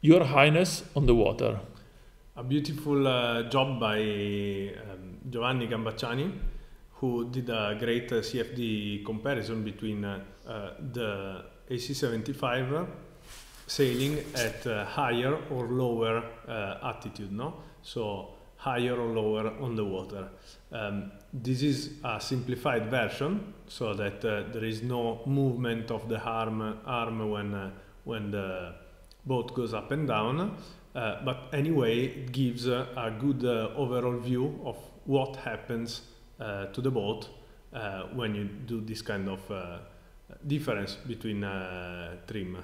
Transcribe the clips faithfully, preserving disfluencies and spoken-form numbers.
Your Highness on the Water. A beautiful uh, job by um, Giovanni Gambacciani, who did a great uh, C F D comparison between uh, uh, the A C seventy-five sailing at uh, higher or lower uh, altitude, no? So higher or lower on the water. Um, this is a simplified version, so that uh, there is no movement of the arm, arm when, uh, when the boat goes up and down. Uh, but anyway, it gives uh, a good uh, overall view of what happens uh, to the boat uh, when you do this kind of uh, difference between uh, trim.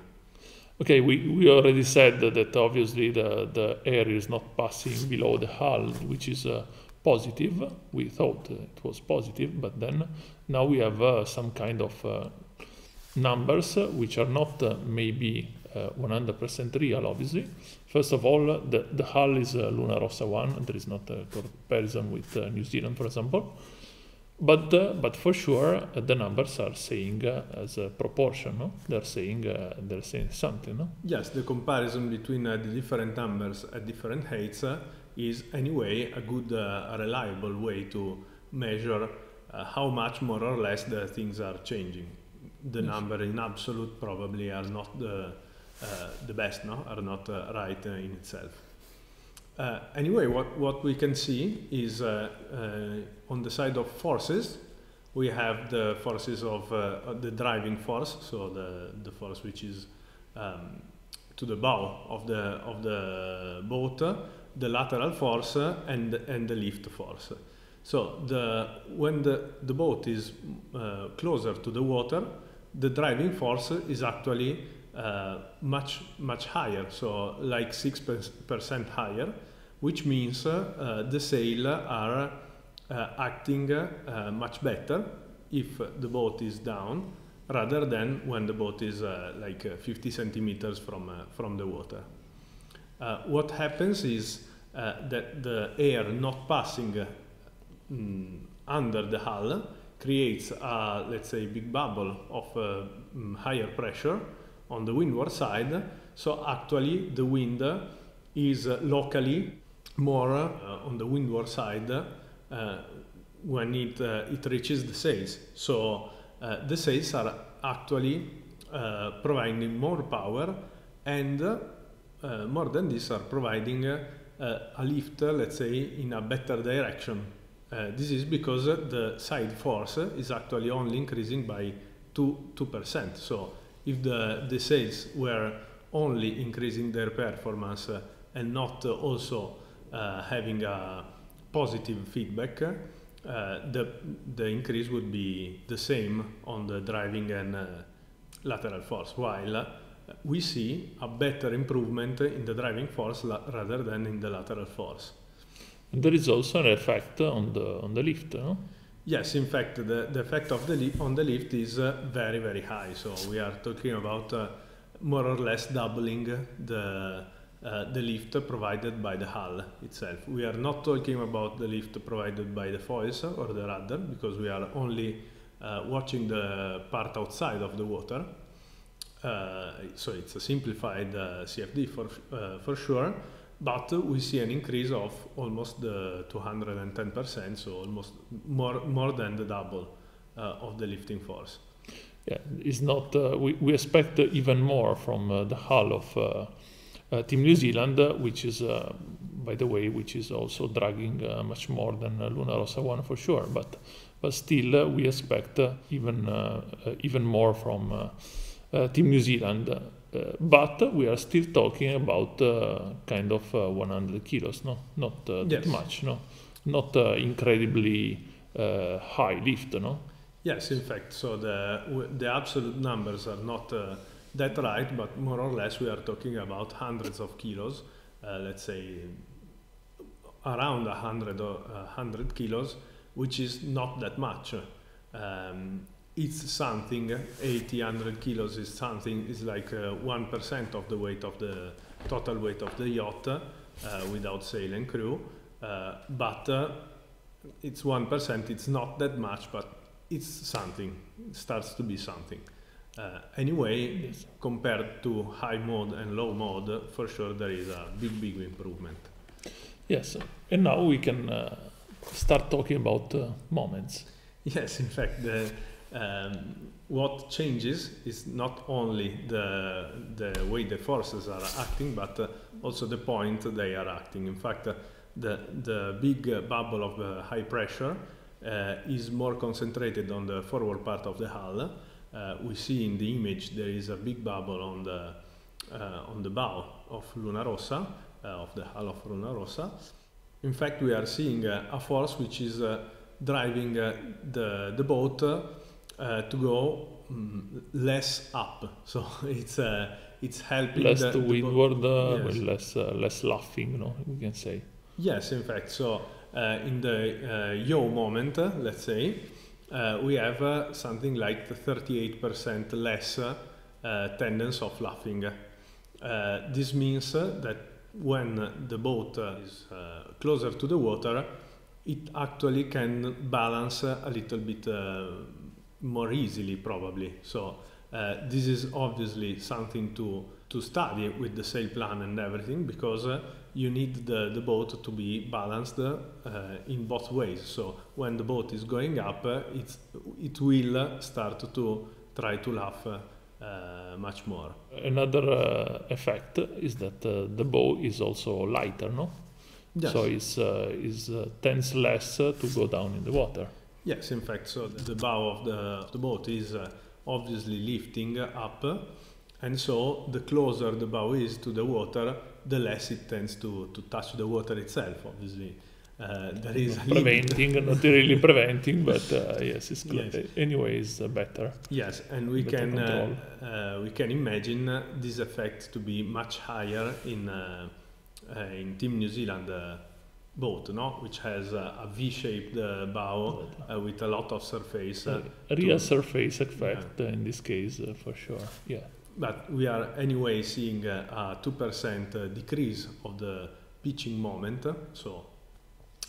Okay, we, we already said that, that obviously the, the air is not passing below the hull, which is uh, positive. We thought it was positive, but then now we have uh, some kind of uh, numbers which are not uh, maybe one hundred percent uh, real, obviously. First of all, the, the hull is a Luna Rossa one. There is not a comparison with uh, New Zealand, for example. But, uh, but for sure, uh, the numbers are saying uh, as a proportion, no? They're saying uh, they're saying something, no? Yes, the comparison between uh, the different numbers at different heights uh, is anyway a good, uh, a reliable way to measure uh, how much more or less the things are changing. The yes. number in absolute probably are not the, uh, the best, no? Are not uh, right uh, in itself. Uh, anyway, what, what we can see is uh, uh, on the side of forces, we have the forces of uh, the driving force, so the, the force which is um, to the bow of the, of the boat, the lateral force, and, and the lift force. So the, when the, the boat is uh, closer to the water, the driving force is actually Uh, much much higher, so like six percent higher, which means uh, uh, the sail are uh, acting uh, much better if the boat is down rather than when the boat is uh, like uh, fifty centimeters from, uh, from the water. Uh, what happens is uh, that the air not passing uh, mm, under the hull creates a, let's say, big bubble of uh, mm, higher pressure on the windward side, so actually the wind is locally more uh, on the windward side uh, when it, uh, it reaches the sails. So uh, the sails are actually uh, providing more power, and uh, more than this are providing uh, a lift, let's say, in a better direction. Uh, this is because the side force is actually only increasing by two percent. So if the, the sails were only increasing their performance uh, and not uh, also uh, having a positive feedback, uh, the, the increase would be the same on the driving and uh, lateral force, while uh, we see a better improvement in the driving force rather than in the lateral force. And there is also an effect on the, on the lift, no? Yes, in fact, the, the effect of the on the lift is uh, very, very high. So we are talking about uh, more or less doubling the, uh, the lift provided by the hull itself. We are not talking about the lift provided by the foils or the rudder, because we are only uh, watching the part outside of the water. Uh, so it's a simplified uh, C F D for, uh, for sure. But we see an increase of almost the two hundred ten percent, so almost more more than the double uh, of the lifting force. Yeah, it's not. Uh, we we expect uh, even more from uh, the hull of uh, uh, Team New Zealand, uh, which is, uh, by the way, which is also dragging uh, much more than uh, Luna Rossa one for sure. But but still, uh, we expect uh, even uh, uh, even more from uh, uh, Team New Zealand. Uh, but we are still talking about uh, kind of uh, one hundred kilos, no? Not uh, yes. that much, no? Not uh, incredibly uh, high lift, no? Yes, in fact, so the, w the absolute numbers are not uh, that right, but more or less we are talking about hundreds of kilos, uh, let's say around one hundred kilos, which is not that much. Um, It's something. Eighty, one hundred kilos is something. It's like one uh, percent of the weight of the total weight of the yacht, uh, without sail and crew. Uh, but uh, it's one percent. It's not that much, but it's something. It starts to be something. Uh, anyway, yes. Compared to high mode and low mode, for sure there is a big, big improvement. Yes, and now we can uh, start talking about uh, moments. Yes, in fact, the, um, what changes is not only the, the way the forces are acting, but uh, also the point they are acting. In fact, uh, the, the big uh, bubble of uh, high pressure uh, is more concentrated on the forward part of the hull. Uh, we see in the image there is a big bubble on the, uh, on the bow of Luna Rossa, uh, of the hull of Luna Rossa. In fact, we are seeing uh, a force which is uh, driving uh, the, the boat uh, to go um, less up, so it's uh, it's helping less the, to the windward, uh, yes. less uh, less laughing, you know, we can say. Yes, in fact, so uh, in the uh, yaw moment, uh, let's say, uh, we have uh, something like thirty-eight percent less uh, uh, tendency of laughing. Uh, this means uh, that when the boat uh, is uh, closer to the water, it actually can balance uh, a little bit uh, more easily, probably. So uh, this is obviously something to, to study with the sail plan and everything, because uh, you need the, the boat to be balanced uh, in both ways. So when the boat is going up, uh, it's, it will start to try to laugh uh, uh, much more. Another uh, effect is that uh, the bow is also lighter, no? Yes. So it's, uh, it's uh, tends less uh, to go down in the water. Yes, in fact, so the bow of the, of the boat is uh, obviously lifting up, and so the closer the bow is to the water, the less it tends to, to touch the water itself, obviously. Uh, there is preventing, not really preventing, but uh, yes, it's yes. anyway, it's uh, better. Yes, and we can uh, uh, we can imagine uh, this effect to be much higher in uh, Uh, in Team New Zealand uh, boat, no? Which has uh, a V-shaped uh, bow uh, with a lot of surface. Uh, a real surface effect, yeah. uh, in this case, uh, for sure, yeah. But we are anyway seeing uh, a two percent uh, decrease of the pitching moment, so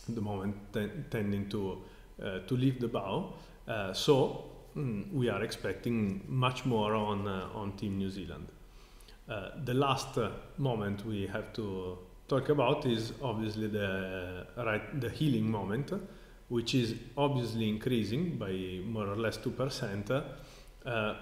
the moment ten tending to, uh, to lift the bow, uh, so mm, we are expecting much more on, uh, on Team New Zealand. Uh, the last uh, moment we have to talk about is obviously the uh, right the healing moment, which is obviously increasing by more or less two percent, uh,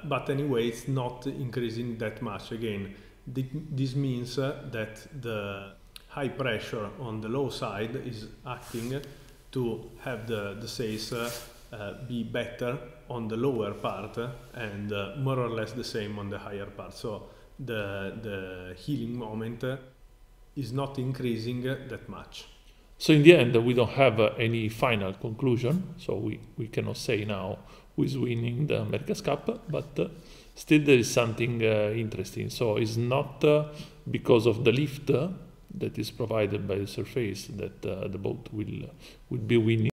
but anyway it's not increasing that much again. Th this means uh, that the high pressure on the low side is acting to have the, the sails uh, uh, be better on the lower part, and uh, more or less the same on the higher part. So The, the healing moment uh, is not increasing uh, that much. So in the end, uh, we don't have uh, any final conclusion, so we, we cannot say now who is winning the America's Cup, but uh, still there is something uh, interesting. So it's not uh, because of the lift uh, that is provided by the surface that uh, the boat will, will be winning.